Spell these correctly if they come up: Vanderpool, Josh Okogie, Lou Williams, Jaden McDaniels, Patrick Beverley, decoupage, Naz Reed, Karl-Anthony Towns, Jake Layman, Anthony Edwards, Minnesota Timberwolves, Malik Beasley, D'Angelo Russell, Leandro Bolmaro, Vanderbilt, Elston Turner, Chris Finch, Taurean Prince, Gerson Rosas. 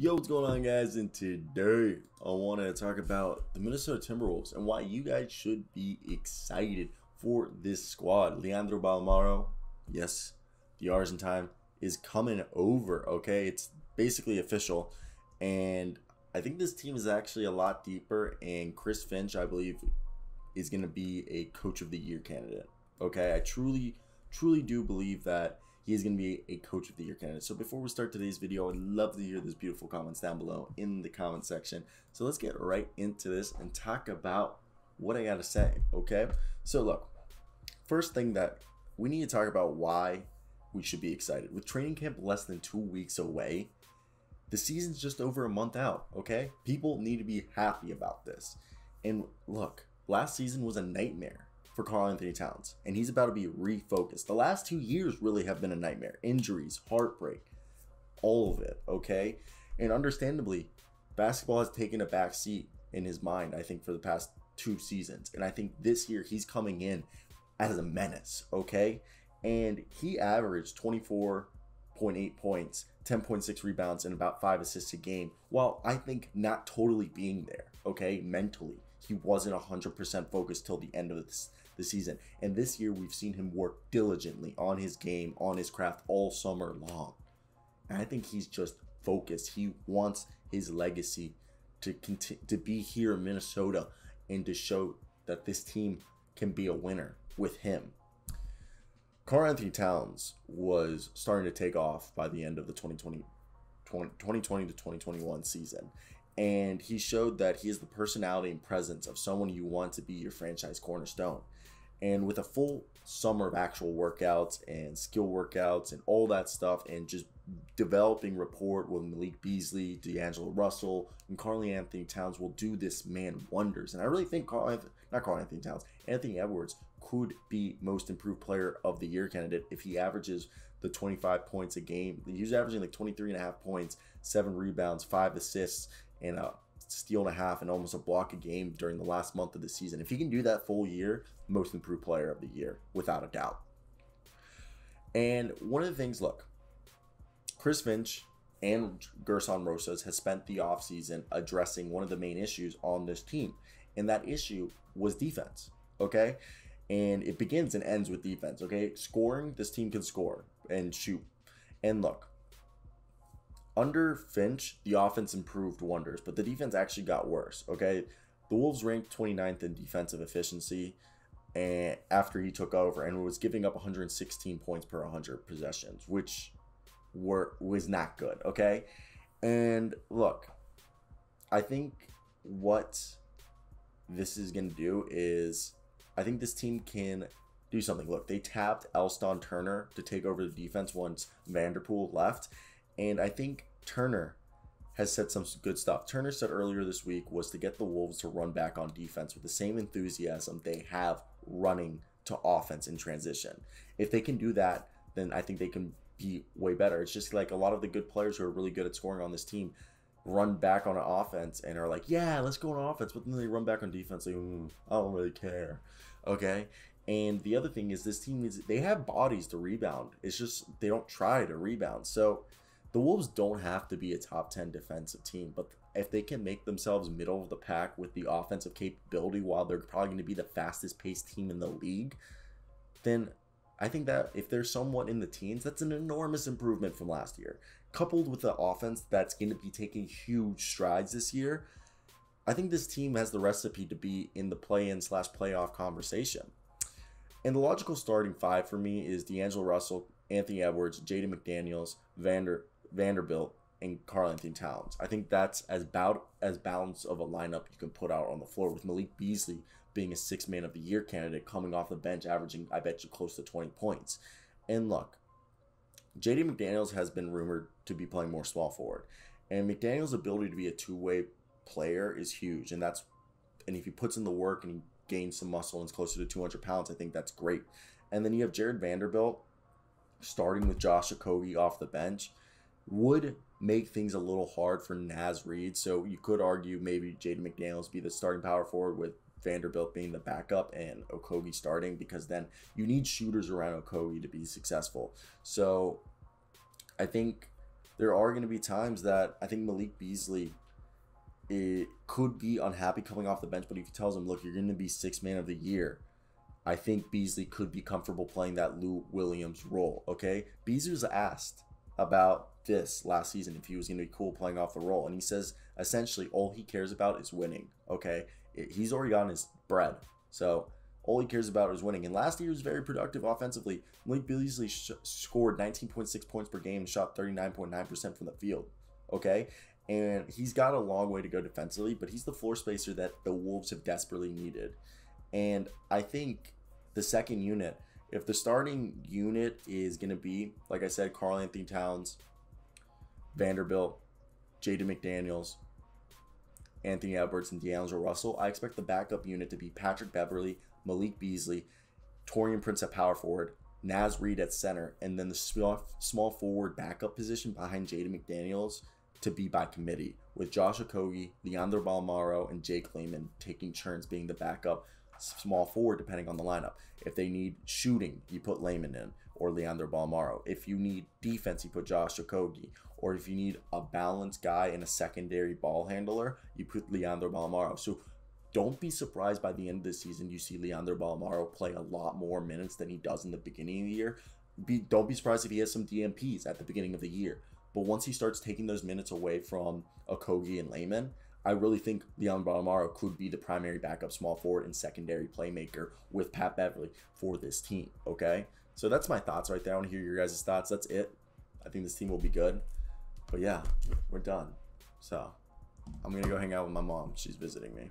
Yo, what's going on, guys? And today I want to talk about the Minnesota Timberwolves and why you guys should be excited for this squad. Leandro Bolmaro, yes, the R's in time, is coming over, okay? It's basically official, and I think this team is actually a lot deeper, and Chris Finch, I believe, is going to be a Coach of the Year candidate, okay? I truly do believe that he is going to be a Coach of the Year candidate. So before we start today's video, I'd love to hear those beautiful comments down below in the comment section. So let's get right into this and talk about what I got to say, okay? So look, first thing that we need to talk about why we should be excited. With training camp less than 2 weeks away, the season's just over a month out, okay? People need to be happy about this. And look, last season was a nightmare for Karl-Anthony Towns, and he's about to be refocused. The last 2 years really have been a nightmare. Injuries, heartbreak, all of it, okay? And understandably, basketball has taken a back seat in his mind, I think, for the past two seasons. And I think this year he's coming in as a menace, okay? And he averaged 24.8 points, 10.6 rebounds, and about 5 assists a game, while I think not totally being there, okay, mentally. He wasn't 100% focused till the end of the season. And this year, we've seen him work diligently on his game, on his craft all summer long. And I think he's just focused. He wants his legacy to continue, to be here in Minnesota and to show that this team can be a winner with him. Karl-Anthony Towns was starting to take off by the end of the 2020 to 2021 season. And he showed that he is the personality and presence of someone you want to be your franchise cornerstone. And with a full summer of actual workouts and skill workouts and all that stuff, and just developing rapport with Malik Beasley, D'Angelo Russell, and Karl-Anthony Towns will do this man wonders. And I really think Anthony Edwards could be Most Improved Player of the Year candidate if he averages the 25 points a game. He's averaging like 23.5 points, 7 rebounds, 5 assists, and a steal and a half, and almost a block a game during the last month of the season. If he can do that full year, Most Improved Player of the Year, without a doubt. And one of the things, look, Chris Finch and Gerson Rosas has spent the offseason addressing one of the main issues on this team, and that issue was defense, okay? And it begins and ends with defense, okay? Scoring, this team can score and shoot. And look, under Finch, the offense improved wonders, but the defense actually got worse, okay? The Wolves ranked 29th in defensive efficiency and after he took over, and was giving up 116 points per 100 possessions, which was not good, okay? And look, I think what this is going to do is, I think this team can do something. Look, they tapped Elston Turner to take over the defense once Vanderpool left. And I think Turner has said some good stuff. Turner said earlier this week was to get the Wolves to run back on defense with the same enthusiasm they have running to offense in transition. If they can do that, then I think they can be way better. It's just like a lot of the good players who are really good at scoring on this team run back on offense and are like, yeah, let's go on offense. But then they run back on defense like, I don't really care, okay? And the other thing is this team, is they have bodies to rebound. It's just they don't try to rebound. So the Wolves don't have to be a top 10 defensive team, but if they can make themselves middle of the pack with the offensive capability, while they're probably going to be the fastest paced team in the league, then I think that if they're somewhat in the teens, that's an enormous improvement from last year. Coupled with the offense that's going to be taking huge strides this year, I think this team has the recipe to be in the play-in/playoff conversation. And the logical starting five for me is D'Angelo Russell, Anthony Edwards, Jaden McDaniels, Vanderbilt, and Karl-Anthony Towns. I think that's as balanced of a lineup you can put out on the floor, with Malik Beasley being a Sixth Man of the Year candidate coming off the bench, averaging, I bet you, close to 20 points. And look, Jaden McDaniels has been rumored to be playing more small forward, and McDaniels' ability to be a two-way player is huge, and if he puts in the work and he gains some muscle and is closer to 200 pounds, I think that's great. And then you have Jared Vanderbilt starting with Josh Okogie off the bench would make things a little hard for Naz Reed. So you could argue maybe Jaden McDaniels be the starting power forward with Vanderbilt being the backup and Okogie starting, because then you need shooters around Okogie to be successful. So I think there are going to be times that I think Malik Beasley could be unhappy coming off the bench, but if he tells him, look, you're going to be sixth man of the year, I think Beasley could be comfortable playing that Lou Williams role, okay? Beasley was asked about this last season, if he was going to be cool playing off the role, and he says essentially all he cares about is winning, okay? He's already gotten his bread, so all he cares about is winning. And last year was very productive offensively. Malik Beasley scored 19.6 points per game and shot 39.9% from the field, okay? And he's got a long way to go defensively, but he's the floor spacer that the Wolves have desperately needed. And I think the second unit, if the starting unit is going to be, like I said, Karl-Anthony Towns, Vanderbilt, Jaden McDaniels, Anthony Edwards, and D'Angelo Russell, I expect the backup unit to be Patrick Beverley, Malik Beasley, Taurean Prince at power forward, Naz Reed at center, and then the small forward backup position behind Jaden McDaniels to be by committee, with Josh Okogie, Leandro Bolmaro, and Jake Layman taking turns being the backup small forward depending on the lineup. If they need shooting, you put Layman in, or Leandro Bolmaro. If you need defense, you put Josh Okogie. Or if you need a balanced guy and a secondary ball handler, you put Leandro Bolmaro. So don't be surprised by the end of the season you see Leandro Bolmaro play a lot more minutes than he does in the beginning of the year. Don't be surprised if he has some DMPs at the beginning of the year. But once he starts taking those minutes away from Okogie and Layman, I really think Leandro Bolmaro could be the primary backup small forward and secondary playmaker with Pat Beverley for this team, okay? So that's my thoughts right there. I want to hear your guys' thoughts. That's it. I think this team will be good. But yeah, we're done. So I'm going to go hang out with my mom. She's visiting me.